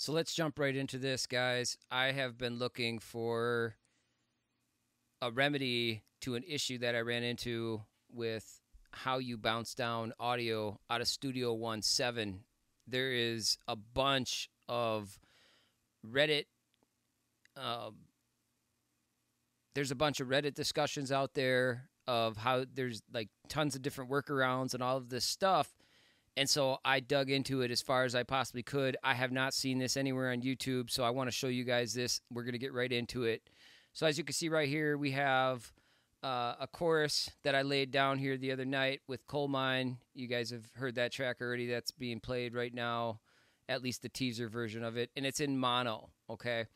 So let's jump right into this, guys. I have been looking for a remedy to an issue that I ran into with how you bounce down audio out of Studio One 7. There is a bunch of Reddit there's a bunch of Reddit discussions out there of how there's like tons of different workarounds and all of this stuff. And so I dug into it as far as I possibly could. I have not seen this anywhere on YouTube, so I want to show you guys this. We're going to get right into it. So as you can see right here, we have a chorus that I laid down here the other night with Coalmine. You guys have heard that track already. That's being played right now, at least the teaser version of it. And it's in mono, okay?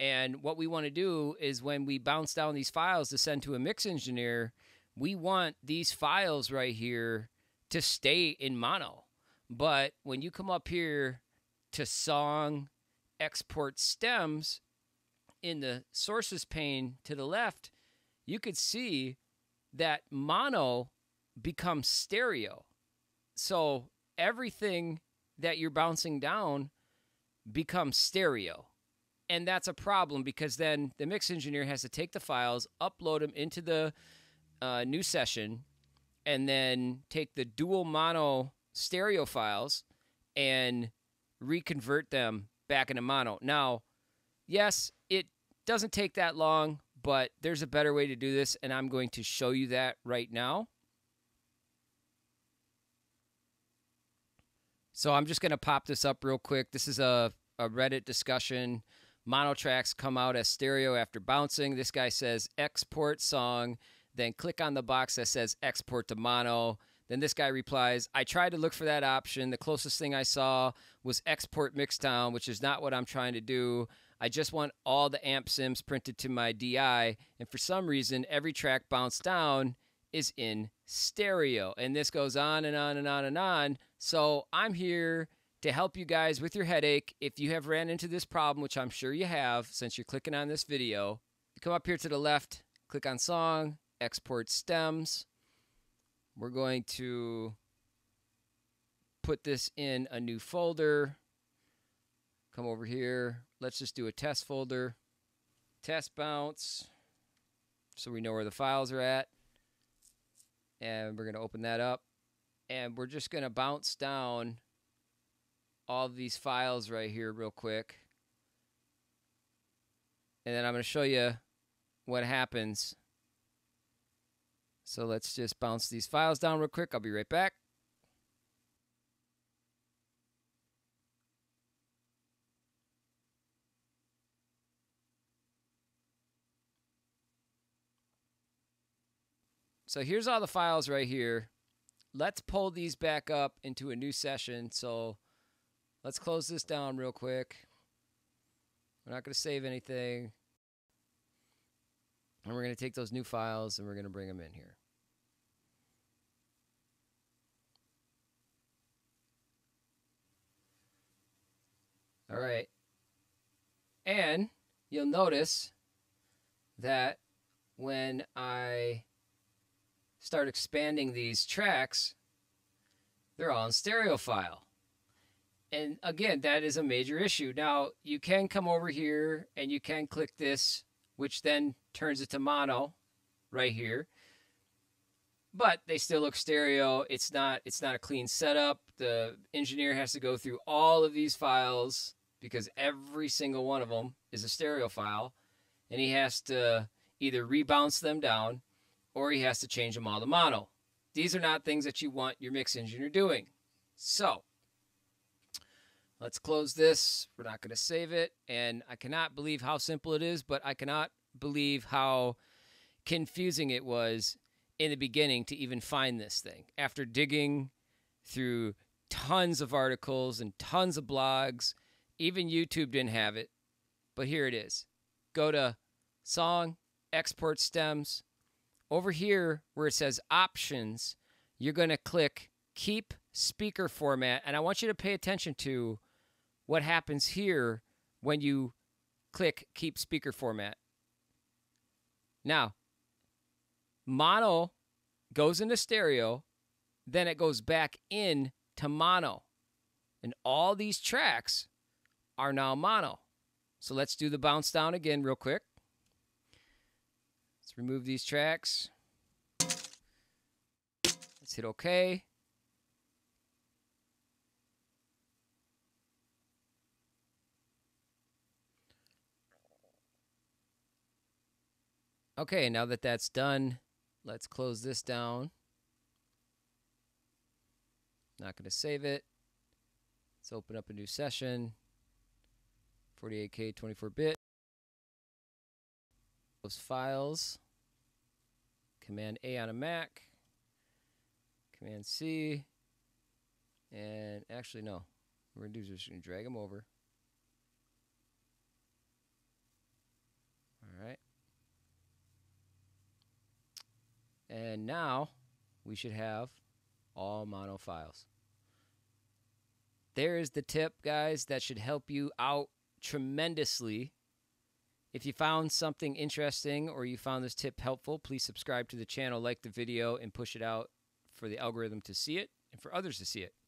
And what we want to do is when we bounce down these files to send to a mix engineer, we want these files right here to stay in mono. But when you come up here to song, export stems, in the sources pane to the left, you could see that mono becomes stereo. So everything that you're bouncing down becomes stereo. And that's a problem because then the mix engineer has to take the files, upload them into the new session, and then take the dual mono stereo files and reconvert them back into mono. Now, yes, it doesn't take that long, but there's a better way to do this, and I'm going to show you that right now. So I'm just going to pop this up real quick. This is a Reddit discussion. Mono tracks come out as stereo after bouncing. This guy says export song, then click on the box that says export to mono. Then this guy replies, I tried to look for that option. The closest thing I saw was export mixdown, which is not what I'm trying to do. I just want all the amp sims printed to my DI, and for some reason, every track bounced down is in stereo. And this goes on and on and on and on. So I'm here to help you guys with your headache. If you have ran into this problem, which I'm sure you have since you're clicking on this video, you come up here to the left, click on song, export stems. We're going to put this in a new folder. Come over here. Let's just do a test folder. Test bounce. So we know where the files are at. And we're going to open that up. And we're just going to bounce down all of these files right here real quick. And then I'm going to show you what happens. So let's just bounce these files down real quick. I'll be right back. So here's all the files right here. Let's pull these back up into a new session. So let's close this down real quick. We're not going to save anything. And we're going to take those new files and we're going to bring them in here. All right. And you'll notice that when I start expanding these tracks, they're all in stereo file. And again, that is a major issue. Now, you can come over here and you can click this, which then turns it to mono right here. But they still look stereo. It's not a clean setup. The engineer has to go through all of these files because every single one of them is a stereo file. And he has to either rebounce them down or he has to change them all to mono. These are not things that you want your mix engineer doing. So let's close this. We're not going to save it. And I cannot believe how simple it is, but I cannot believe how confusing it was in the beginning to even find this thing. After digging through tons of articles and tons of blogs, even YouTube didn't have it. But here it is. Go to song, export stems. Over here where it says options, you're going to click keep speaker format. And I want you to pay attention to what happens here when you click keep speaker format. Now, mono goes into stereo, then it goes back in to mono. And all these tracks are now mono. So let's do the bounce down again real quick. Let's remove these tracks. Let's hit OK. Okay, now that that's done, let's close this down. Not going to save it. Let's open up a new session. 48K 24-bit. Those files. Command A on a Mac. Command C. And actually, no. What we're going to do is just drag them over. All right. And now we should have all mono files. There is the tip, guys, that should help you out tremendously. If you found something interesting or you found this tip helpful, please subscribe to the channel, like the video, and push it out for the algorithm to see it and for others to see it.